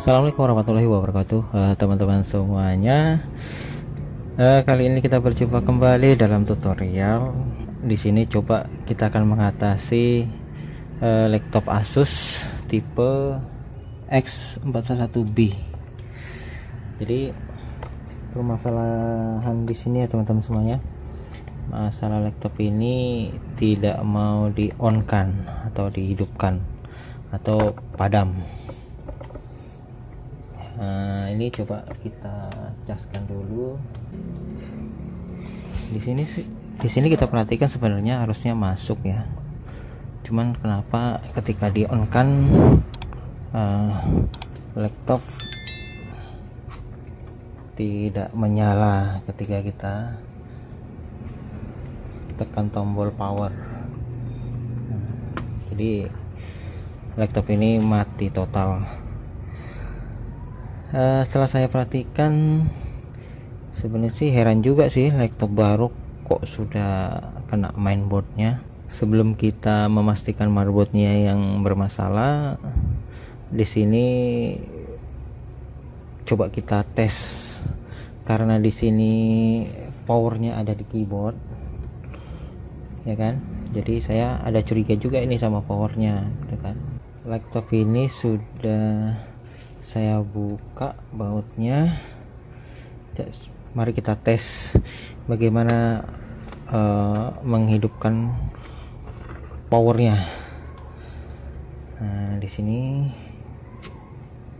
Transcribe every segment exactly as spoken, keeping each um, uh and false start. Assalamualaikum warahmatullahi wabarakatuh, teman-teman uh, semuanya. Uh, kali ini kita berjumpa kembali dalam tutorial. Di sini coba kita akan mengatasi uh, laptop Asus tipe X empat satu satu B. Jadi permasalahan di sini ya teman-teman semuanya, masalah laptop ini tidak mau di on kan atau dihidupkan atau padam. Nah, ini coba kita caskan dulu. Di sini sih, di sini kita perhatikan sebenarnya harusnya masuk ya. Cuman kenapa ketika di on kan uh, laptop tidak menyala ketika kita tekan tombol power. Nah, jadi laptop ini mati total. Uh, setelah saya perhatikan, sebenarnya sih heran juga sih, laptop baru kok sudah kena mainboardnya. Sebelum kita memastikan motherboardnya yang bermasalah, di sini coba kita tes, karena di sini powernya ada di keyboard, ya kan? Jadi saya ada curiga juga ini sama powernya, gitu kan? Laptop ini sudah saya buka bautnya. Mari kita tes bagaimana uh, menghidupkan powernya. Nah, di sini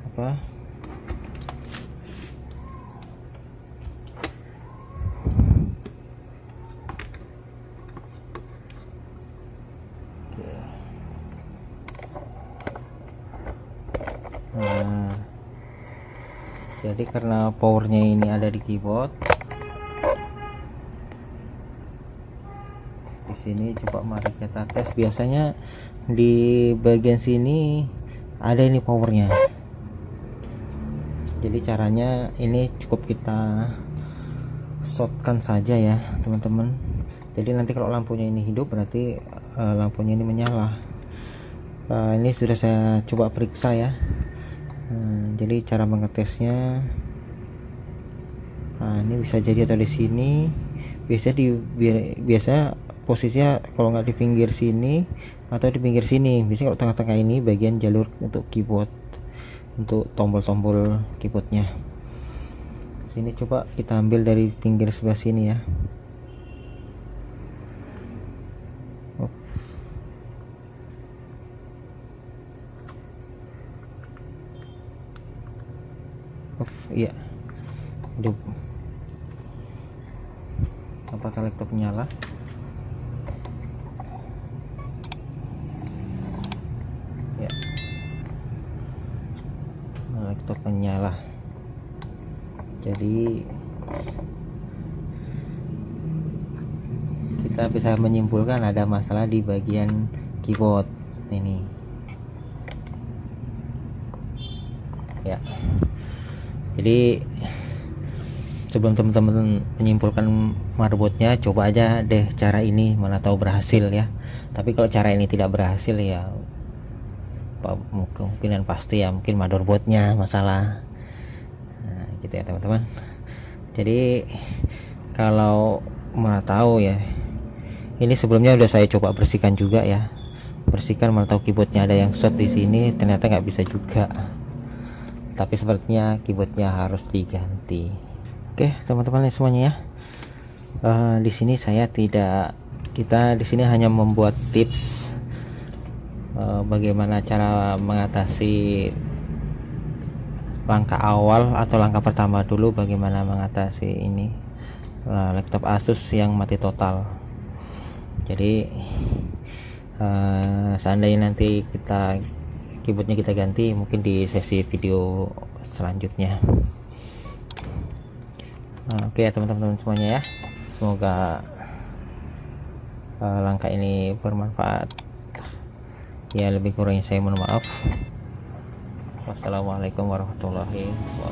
apa? Nah, jadi karena powernya ini ada di keyboard, di sini coba mari kita tes. Biasanya di bagian sini ada ini powernya. Jadi caranya ini cukup kita shortkan saja ya teman-teman. Jadi nanti kalau lampunya ini hidup berarti uh, lampunya ini menyala. Uh, ini sudah saya coba periksa ya. Nah, jadi cara mengetesnya, nah ini bisa jadi atau di sini, biasanya di biasa posisinya kalau nggak di pinggir sini atau di pinggir sini, biasanya kalau tengah-tengah ini bagian jalur untuk keyboard, untuk tombol-tombol keyboardnya. Sini coba kita ambil dari pinggir sebelah sini ya. Iya, hidup. Apakah laptop nyala? Ya, laptop menyala. Jadi kita bisa menyimpulkan ada masalah di bagian keyboard ini. Ya. Jadi sebelum teman-teman menyimpulkan motherboardnya, coba aja deh cara ini, mana tahu berhasil ya. Tapi kalau cara ini tidak berhasil ya mungkin dan pasti ya mungkin motherboardnya masalah. Nah, gitu ya teman-teman. Jadi kalau mana tahu ya, ini sebelumnya udah saya coba bersihkan juga ya, bersihkan, mana tahu keyboardnya ada yang short di sini, ternyata nggak bisa juga. Tapi sepertinya keyboardnya harus diganti. Oke teman-teman semuanya ya, uh, di sini saya tidak kita di sini hanya membuat tips uh, bagaimana cara mengatasi langkah awal atau langkah pertama dulu, bagaimana mengatasi ini uh, laptop Asus yang mati total. Jadi uh, seandainya nanti kita keyboardnya kita ganti, mungkin di sesi video selanjutnya. Nah, oke ya teman-teman semuanya ya, semoga uh, langkah ini bermanfaat ya. Lebih kurangnya saya mohon maaf. Wassalamualaikum warahmatullahi wabarakatuh.